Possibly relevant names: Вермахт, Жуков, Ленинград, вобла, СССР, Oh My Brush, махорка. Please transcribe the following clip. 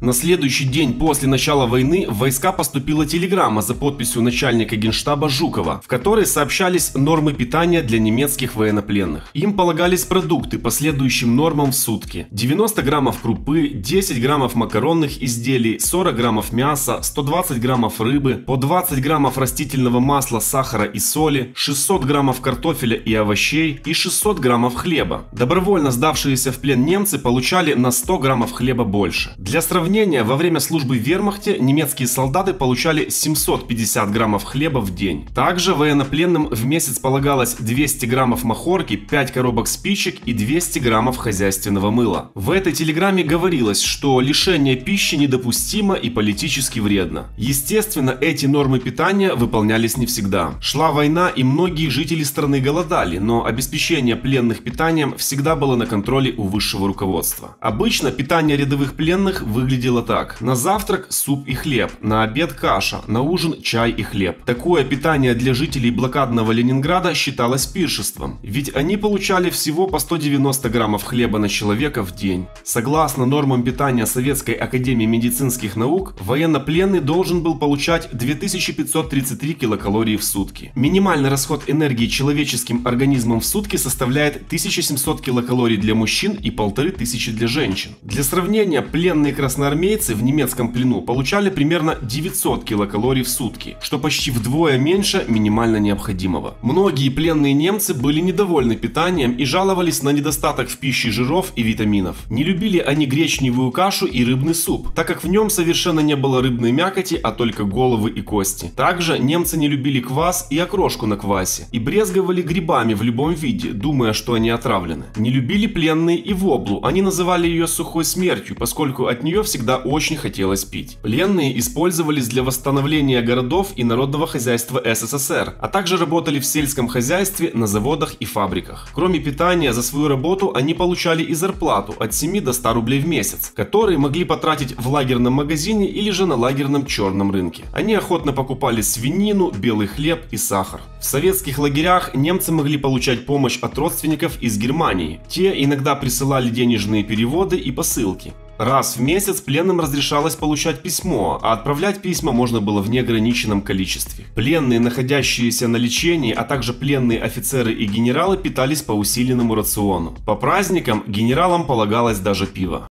На следующий день после начала войны в войска поступила телеграмма за подписью начальника генштаба Жукова, в которой сообщались нормы питания для немецких военнопленных. Им полагались продукты по следующим нормам в сутки: 90 граммов крупы, 10 граммов макаронных изделий, 40 граммов мяса, 120 граммов рыбы, по 20 граммов растительного масла, сахара и соли, 600 граммов картофеля и овощей и 600 граммов хлеба. Добровольно сдавшиеся в плен немцы получали на 100 граммов хлеба больше. Для сравнения, во время службы в вермахте немецкие солдаты получали 750 граммов хлеба в день. Также военнопленным в месяц полагалось 200 граммов махорки, 5 коробок спичек и 200 граммов хозяйственного мыла. В этой телеграмме говорилось, что лишение пищи недопустимо и политически вредно. Естественно, эти нормы питания выполнялись не всегда. Шла война, и многие жители страны голодали, но обеспечение пленных питанием всегда было на контроле у высшего руководства. Обычно питание рядовых пленных выглядело так: на завтрак суп и хлеб, на обед каша, на ужин чай и хлеб. Такое питание для жителей блокадного Ленинграда считалось пиршеством, ведь они получали всего по 190 граммов хлеба на человека в день. Согласно нормам питания Советской академии медицинских наук, военнопленный должен был получать 2533 килокалории в сутки. Минимальный расход энергии человеческим организмом в сутки составляет 1700 килокалорий для мужчин и 1500 для женщин. Для сравнения, пленные красноармейцы в немецком плену получали примерно 900 килокалорий в сутки, что почти вдвое меньше минимально необходимого. Многие пленные немцы были недовольны питанием и жаловались на недостаток в пище жиров и витаминов. Не любили они гречневую кашу и рыбный суп, так как в нем совершенно не было рыбной мякоти, а только головы и кости. Также немцы не любили квас и окрошку на квасе и брезговали грибами в любом виде, думая, что они отравлены. Не любили пленные и воблу, они называли ее сухой смертью, поскольку от нее всегда очень хотелось пить. Пленные использовались для восстановления городов и народного хозяйства СССР, а также работали в сельском хозяйстве, на заводах и фабриках. Кроме питания, за свою работу они получали и зарплату от 7 до 100 рублей в месяц, которые могли потратить в лагерном магазине или же на лагерном черном рынке. Они охотно покупали свинину, белый хлеб и сахар. В советских лагерях немцы могли получать помощь от родственников из Германии. Те иногда присылали денежные переводы и посылки. Раз в месяц пленным разрешалось получать письмо, а отправлять письма можно было в неограниченном количестве. Пленные, находящиеся на лечении, а также пленные офицеры и генералы питались по усиленному рациону. По праздникам генералам полагалось даже пиво.